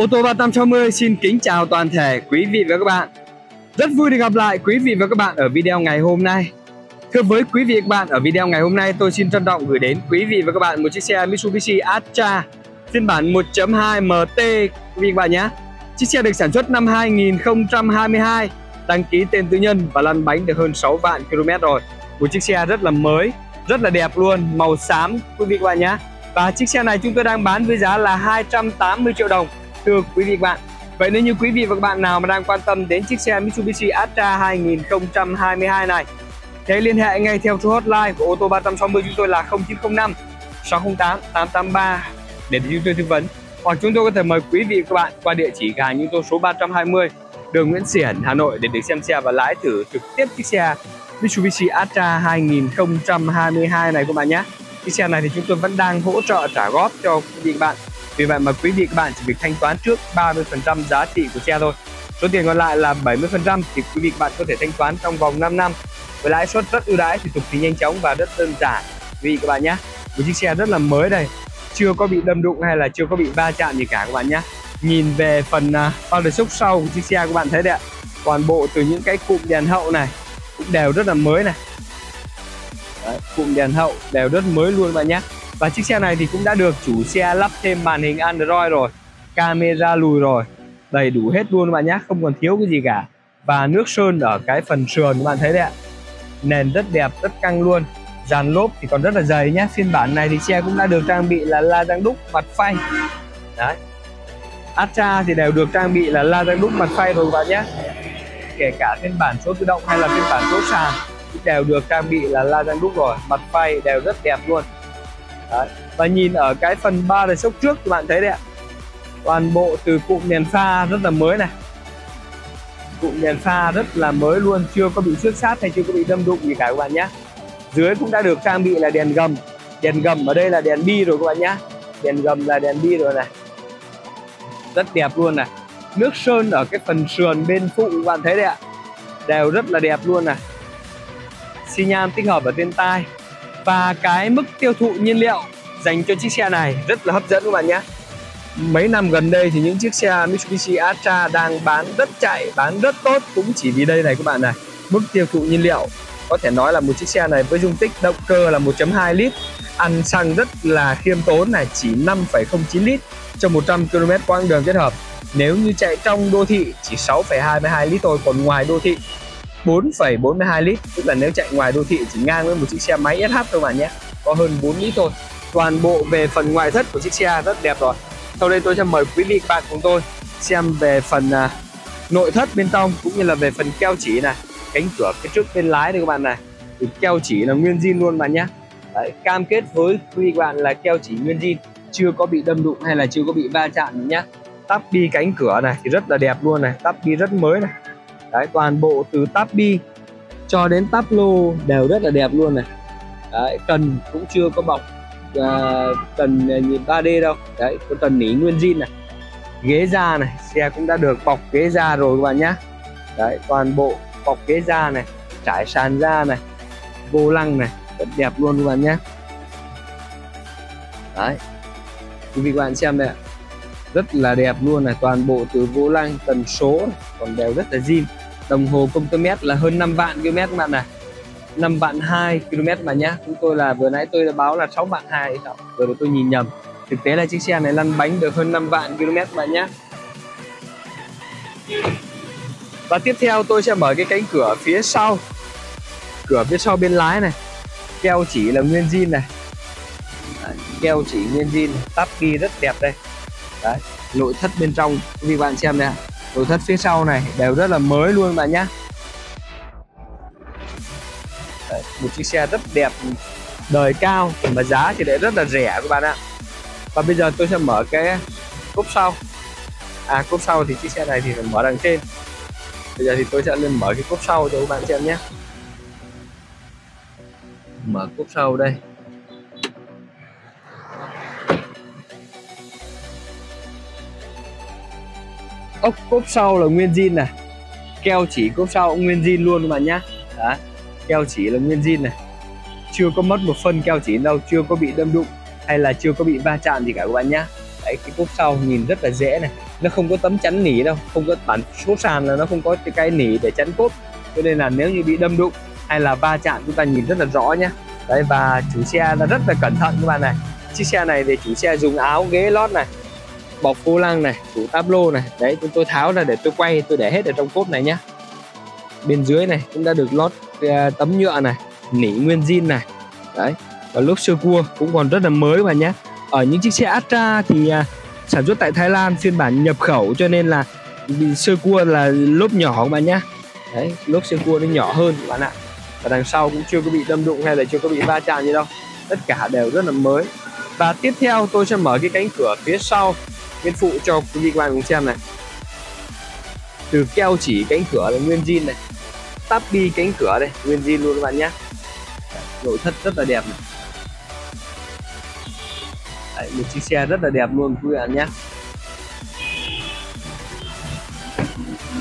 Ô tô 360 xin kính chào toàn thể quý vị và các bạn. Rất vui được gặp lại quý vị và các bạn ở video ngày hôm nay. Thưa với quý vị và các bạn, ở video ngày hôm nay tôi xin trân trọng gửi đến quý vị và các bạn một chiếc xe Mitsubishi Attrage phiên bản 1.2 MT quý vị và các bạn nhé. Chiếc xe được sản xuất năm 2022, đăng ký tên tư nhân và lăn bánh được hơn 6 vạn km rồi. Một chiếc xe rất là mới, rất là đẹp luôn, màu xám quý vị và các bạn nhé. Và chiếc xe này chúng tôi đang bán với giá là 280 triệu đồng. Thưa quý vị và các bạn, vậy nếu như quý vị và các bạn nào mà đang quan tâm đến chiếc xe Mitsubishi Attrage 2022 này, hãy liên hệ ngay theo số hotline của Ô tô 360 chúng tôi là 0905 608 883 để chúng tôi tư vấn. Hoặc chúng tôi có thể mời quý vị và các bạn qua địa chỉ gà chúng tôi số 320 đường Nguyễn Xiển, Hà Nội để được xem xe và lái thử trực tiếp chiếc xe Mitsubishi Attrage 2022 này các bạn nhé. Chiếc xe này thì chúng tôi vẫn đang hỗ trợ trả góp cho quý vị và các bạn. Vì vậy mà quý vị các bạn chỉ việc thanh toán trước 30% giá trị của xe thôi. Số tiền còn lại là 70% thì quý vị các bạn có thể thanh toán trong vòng 5 năm với lãi suất rất ưu đãi, thủ tục thì nhanh chóng và rất đơn giản quý vị các bạn nhé. Một chiếc xe rất là mới này, chưa có bị đâm đụng hay là chưa có bị va chạm gì cả các bạn nhé. Nhìn về phần bao đời xốp sau của chiếc xe các bạn thấy đấy ạ, toàn bộ từ những cái cụm đèn hậu này cũng đều rất là mới này. Đấy, cụm đèn hậu đều rất mới luôn các bạn nhé. Và chiếc xe này thì cũng đã được chủ xe lắp thêm màn hình Android rồi, camera lùi rồi, đầy đủ hết luôn các bạn nhé, không còn thiếu cái gì cả. Và nước sơn ở cái phần sườn các bạn thấy đấy ạ, nền rất đẹp, rất căng luôn. Dàn lốp thì còn rất là dày nhé. Phiên bản này thì xe cũng đã được trang bị là la răng đúc mặt phay. Đấy, Attrage thì đều được trang bị là la răng đúc mặt phay rồi các bạn nhé. Kể cả phiên bản số tự động hay là phiên bản số sàn đều được trang bị là la răng đúc rồi, mặt phay đều rất đẹp luôn. Đấy. Và nhìn ở cái phần ba đời xốp trước các bạn thấy đấy ạ, toàn bộ từ cụm đèn pha rất là mới này, cụm đèn pha rất là mới luôn, chưa có bị xước sát hay chưa có bị đâm đụng gì cả các bạn nhé. Dưới cũng đã được trang bị là đèn gầm, đèn gầm ở đây là đèn bi rồi các bạn nhé, đèn gầm là đèn bi rồi này, rất đẹp luôn này. Nước sơn ở cái phần sườn bên phụ các bạn thấy đấy ạ, đều rất là đẹp luôn này. Xi nhan tích hợp ở trên tai. Và cái mức tiêu thụ nhiên liệu dành cho chiếc xe này rất là hấp dẫn các bạn nhé. Mấy năm gần đây thì những chiếc xe Mitsubishi Attrage đang bán rất chạy, bán rất tốt cũng chỉ vì đây này các bạn này. Mức tiêu thụ nhiên liệu có thể nói là một chiếc xe này với dung tích động cơ là 1.2 lít, ăn xăng rất là khiêm tốn này, chỉ 5,09 lít cho 100 km quãng đường kết hợp. Nếu như chạy trong đô thị chỉ 6,22 lít thôi, còn ngoài đô thị 4,42 lít, tức là nếu chạy ngoài đô thị chỉ ngang với một chiếc xe máy SH thôi các bạn nhé, có hơn 4 lít thôi. Toàn bộ về phần ngoại thất của chiếc xe rất đẹp rồi. Sau đây tôi sẽ mời quý vị các bạn cùng tôi xem về phần nội thất bên trong cũng như là về phần keo chỉ này, cánh cửa phía trước bên lái đây các bạn này, thì keo chỉ là nguyên zin luôn bạn nhé. Đấy, cam kết với quý vị các bạn là keo chỉ nguyên zin, chưa có bị đâm đụng hay là chưa có bị va chạm nhé. Táp bi cánh cửa này thì rất là đẹp luôn này, táp bi rất mới này. Đấy, toàn bộ từ táp bi cho đến táp lô đều rất là đẹp luôn này. Đấy, cần cũng chưa có bọc cần 3D đâu. Đấy, có cần nỉ nguyên zin này. Ghế da này, xe cũng đã được bọc ghế da rồi các bạn nhé. Đấy, toàn bộ bọc ghế da này, trải sàn da này, vô lăng này, rất đẹp luôn các bạn nhé. Đấy, quý vị các bạn xem đây ạ, rất là đẹp luôn này, toàn bộ từ vô lăng, tần số này, còn đều rất là zin. Đồng hồ công tơ mét là hơn 5 vạn km các bạn này, 5 vạn 2 km mà nhá. Chúng tôi là vừa nãy tôi đã báo là 6 vạn 2 rồi, tôi nhìn nhầm. Thực tế là chiếc xe này lăn bánh được hơn 5 vạn km bạn nhá. Và tiếp theo tôi sẽ mở cái cánh cửa phía sau, cửa phía sau bên lái này, keo chỉ là nguyên zin này. Đấy, keo chỉ nguyên zin, táp ghi rất đẹp đây. Đấy, nội thất bên trong quý vị bạn xem nè, nội thất phía sau này đều rất là mới luôn bạn nhé. Đấy, một chiếc xe rất đẹp, đời cao mà giá thì lại rất là rẻ các bạn ạ. Và bây giờ tôi sẽ mở cái cốp sau. Cốp sau thì chiếc xe này thì phải mở đằng trên. Bây giờ thì tôi sẽ lên mở cái cốp sau cho các bạn xem nhé. Mở cốp sau đây. Ốc cốp sau là nguyên zin này, keo chỉ cốp sau cũng nguyên zin luôn các bạn nhé. Đấy, keo chỉ là nguyên zin này, chưa có mất một phân keo chỉ đâu, chưa có bị đâm đụng hay là chưa có bị va chạm gì cả các bạn nhé. Đấy, cái cốp sau nhìn rất là dễ này, nó không có tấm chắn nỉ đâu, không có bản số sàn là nó không có cái nỉ để chắn cốp, cho nên là nếu như bị đâm đụng hay là va chạm chúng ta nhìn rất là rõ nhá. Đấy, và chủ xe là rất là cẩn thận các bạn này. Chiếc xe này thì chủ xe dùng áo ghế lót này, bọc vô lăng này, tủ táp lô này. Đấy, chúng tôi tháo ra để tôi quay, tôi để hết ở trong cốp này nhá. Bên dưới này cũng đã được lót tấm nhựa này, nỉ nguyên zin này. Đấy, và lốp sơ cua cũng còn rất là mới các bạn nhé. Ở những chiếc xe Attrage thì sản xuất tại Thái Lan, phiên bản nhập khẩu, cho nên là sơ cua là lốp nhỏ các bạn nhé. Đấy, lốp sơ cua nó nhỏ hơn các bạn ạ. Và đằng sau cũng chưa có bị đâm đụng hay là chưa có bị va chạm gì đâu, tất cả đều rất là mới. Và tiếp theo tôi sẽ mở cái cánh cửa phía sau bên phụ cho quý vị các bạn cùng xem này. Từ keo chỉ cánh cửa là nguyên zin này, táp bi cánh cửa đây nguyên zin luôn các bạn nhé. Nội thất rất là đẹp này. Đấy, một chiếc xe rất là đẹp luôn quý bạn nhé.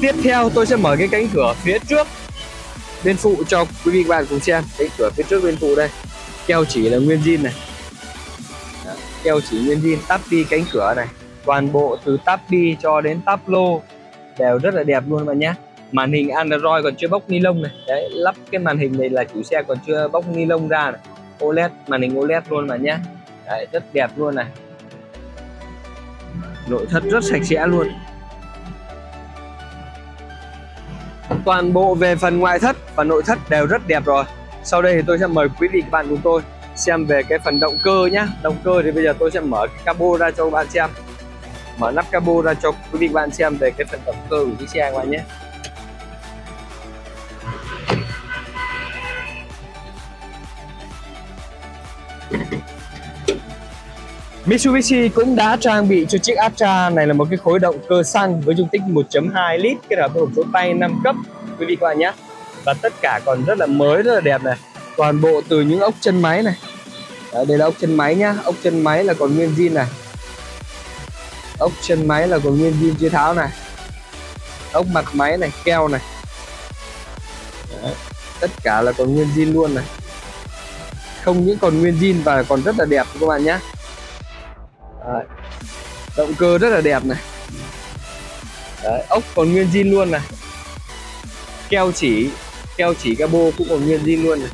Tiếp theo tôi sẽ mở cái cánh cửa phía trước bên phụ cho quý vị các bạn cùng xem. Cánh cửa phía trước bên phụ đây, keo chỉ là nguyên zin này. Đấy, keo chỉ nguyên zin, táp bi cánh cửa này, toàn bộ từ táp bi cho đến táp lô đều rất là đẹp luôn bạn nhé. Màn hình Android còn chưa bóc ni lông này. Đấy, lắp cái màn hình này là chủ xe còn chưa bóc ni lông ra này. OLED, màn hình OLED luôn bạn nhé. Đấy, rất đẹp luôn này. Nội thất rất sạch sẽ luôn. Toàn bộ về phần ngoại thất và nội thất đều rất đẹp rồi. Sau đây thì tôi sẽ mời quý vị các bạn cùng tôi xem về cái phần động cơ nhá. Động cơ thì bây giờ tôi sẽ mở cái cabo ra cho các bạn xem. Mở nắp cabo ra cho quý vị các bạn xem về cái phần động cơ của chiếc xe các bạn nhé. Mitsubishi cũng đã trang bị cho chiếc Attrage này là một cái khối động cơ xăng với dung tích 1.2 lít kết hợp với hộp số tay 5 cấp quý vị các bạn nhé. Và tất cả còn rất là mới, rất là đẹp này. Toàn bộ từ những ốc chân máy này. Đấy, đây là ốc chân máy nhá. Ốc chân máy là còn nguyên zin này. Ốc chân máy là còn nguyên zin chưa tháo này. Ốc mặt máy này, keo này. Đấy, tất cả là còn nguyên zin luôn này. Không những còn nguyên zin và còn rất là đẹp các bạn nhé. Đấy, động cơ rất là đẹp này. Đấy, ốc còn nguyên zin luôn này. Keo chỉ cabo cũng còn nguyên zin luôn này.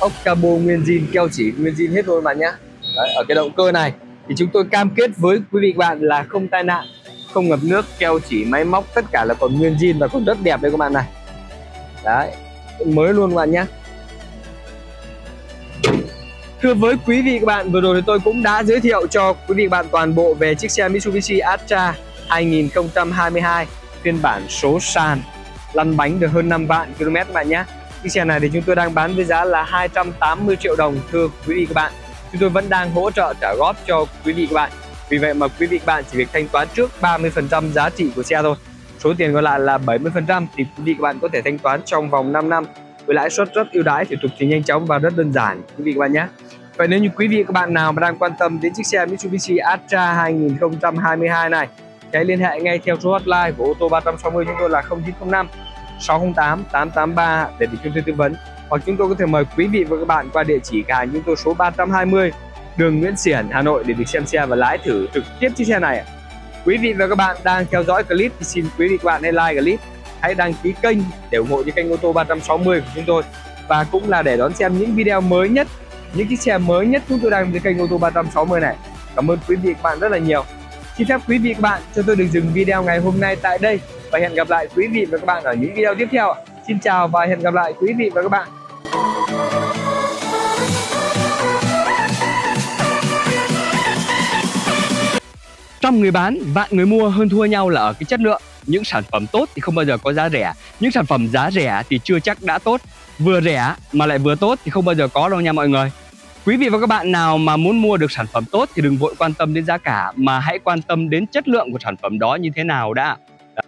Ốc cabo nguyên zin, keo chỉ nguyên zin hết luôn bạn nhé. Đấy, ở cái động cơ này thì chúng tôi cam kết với quý vị bạn là không tai nạn, không ngập nước, keo chỉ máy móc tất cả là còn nguyên zin và còn rất đẹp đây các bạn này. Đấy, mới luôn các bạn nhé. Thưa với quý vị các bạn, vừa rồi thì tôi cũng đã giới thiệu cho quý vị bạn toàn bộ về chiếc xe Mitsubishi Attrage 2022 phiên bản số sàn, lăn bánh được hơn 5 vạn km các bạn nhé. Chiếc xe này thì chúng tôi đang bán với giá là 280 triệu đồng thưa quý vị các bạn. Chúng tôi vẫn đang hỗ trợ trả góp cho quý vị các bạn. Vì vậy mà quý vị các bạn chỉ việc thanh toán trước 30% giá trị của xe thôi. Số tiền còn lại là 70% thì quý vị các bạn có thể thanh toán trong vòng 5 năm với lãi suất rất ưu đãi, thủ tục thì nhanh chóng và rất đơn giản quý vị các bạn nhé. Vậy nếu như quý vị các bạn nào mà đang quan tâm đến chiếc xe Mitsubishi Attrage 2022 này, hãy liên hệ ngay theo số hotline của ô tô 360 chúng tôi là 0905 608 883 để được chúng tôi tư vấn, hoặc chúng tôi có thể mời quý vị và các bạn qua địa chỉ cửa hàng chúng tôi số 320 đường Nguyễn Xiển, Hà Nội để được xem xe và lái thử trực tiếp chiếc xe này. Quý vị và các bạn đang theo dõi clip thì xin quý vị các bạn hãy like clip, hãy đăng ký kênh để ủng hộ cho kênh ô tô 360 của chúng tôi, và cũng là để đón xem những video mới nhất, những chiếc xe mới nhất chúng tôi đang trên kênh ô tô 360 này. Cảm ơn quý vị các bạn rất là nhiều. Xin phép quý vị các bạn cho tôi được dừng video ngày hôm nay tại đây và hẹn gặp lại quý vị và các bạn ở những video tiếp theo. Xin chào và hẹn gặp lại quý vị và các bạn. Trăm người bán, vạn người mua, hơn thua nhau là ở cái chất lượng. Những sản phẩm tốt thì không bao giờ có giá rẻ. Những sản phẩm giá rẻ thì chưa chắc đã tốt. Vừa rẻ mà lại vừa tốt thì không bao giờ có đâu nha mọi người. Quý vị và các bạn nào mà muốn mua được sản phẩm tốt thì đừng vội quan tâm đến giá cả, mà hãy quan tâm đến chất lượng của sản phẩm đó như thế nào đã.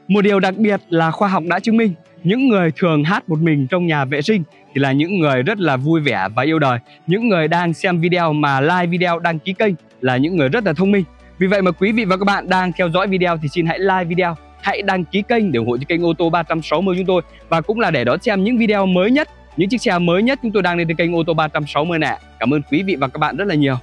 Một điều đặc biệt là khoa học đã chứng minh, những người thường hát một mình trong nhà vệ sinh thì là những người rất là vui vẻ và yêu đời. Những người đang xem video mà like video, đăng ký kênh là những người rất là thông minh. Vì vậy mà quý vị và các bạn đang theo dõi video thì xin hãy like video, hãy đăng ký kênh để ủng hộ cho kênh ô tô 360 chúng tôi, và cũng là để đón xem những video mới nhất, những chiếc xe mới nhất chúng tôi đang lên trên kênh Ô tô 360 nè. Cảm ơn quý vị và các bạn rất là nhiều.